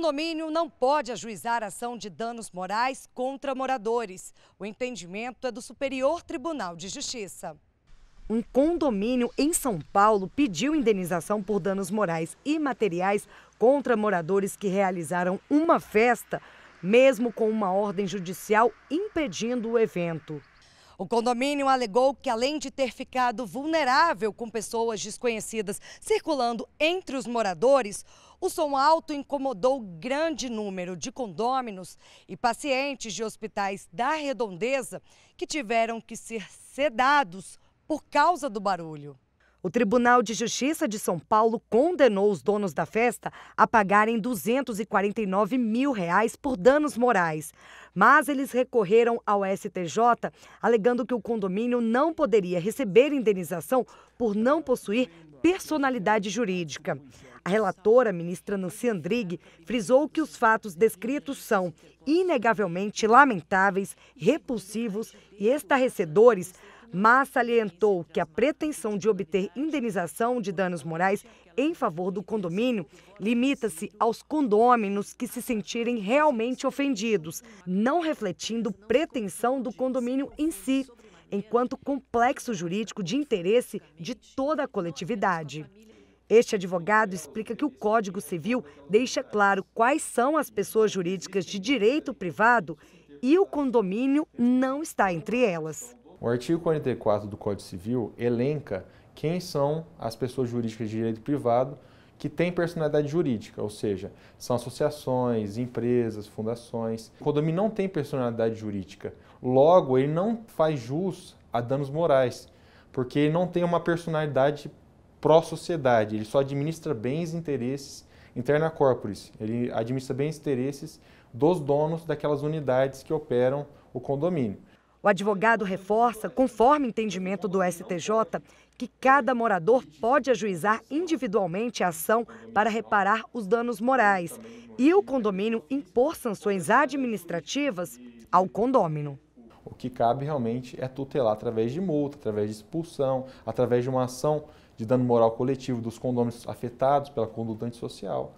condomínio não pode ajuizar ação de danos morais contra moradores. O entendimento é do Superior Tribunal de Justiça. Um condomínio em São Paulo pediu indenização por danos morais e materiais contra moradores que realizaram uma festa, mesmo com uma ordem judicial impedindo o evento. O condomínio alegou que, além de ter ficado vulnerável com pessoas desconhecidas circulando entre os moradores, o som alto incomodou grande número de condôminos e pacientes de hospitais da redondeza que tiveram que ser sedados por causa do barulho. O Tribunal de Justiça de São Paulo condenou os donos da festa a pagarem R$ 249 mil por danos morais. Mas eles recorreram ao STJ, alegando que o condomínio não poderia receber indenização por não possuir personalidade jurídica. A relatora, ministra Nancy Andrighi, frisou que os fatos descritos são inegavelmente lamentáveis, repulsivos e estarrecedores, mas salientou que a pretensão de obter indenização de danos morais em favor do condomínio limita-se aos condôminos que se sentirem realmente ofendidos, não refletindo pretensão do condomínio em si, enquanto complexo jurídico de interesse de toda a coletividade. Este advogado explica que o Código Civil deixa claro quais são as pessoas jurídicas de direito privado e o condomínio não está entre elas. O artigo 44 do Código Civil elenca quem são as pessoas jurídicas de direito privado que têm personalidade jurídica, ou seja, são associações, empresas, fundações. O condomínio não tem personalidade jurídica, logo ele não faz jus a danos morais, porque ele não tem uma personalidade pró-sociedade, ele só administra bens e interesses interna corporis, ele administra bens e interesses dos donos daquelas unidades que operam o condomínio. O advogado reforça, conforme entendimento do STJ, que cada morador pode ajuizar individualmente a ação para reparar os danos morais e o condomínio impor sanções administrativas ao condômino. O que cabe realmente é tutelar através de multa, através de expulsão, através de uma ação de dano moral coletivo dos condôminos afetados pela conduta antissocial.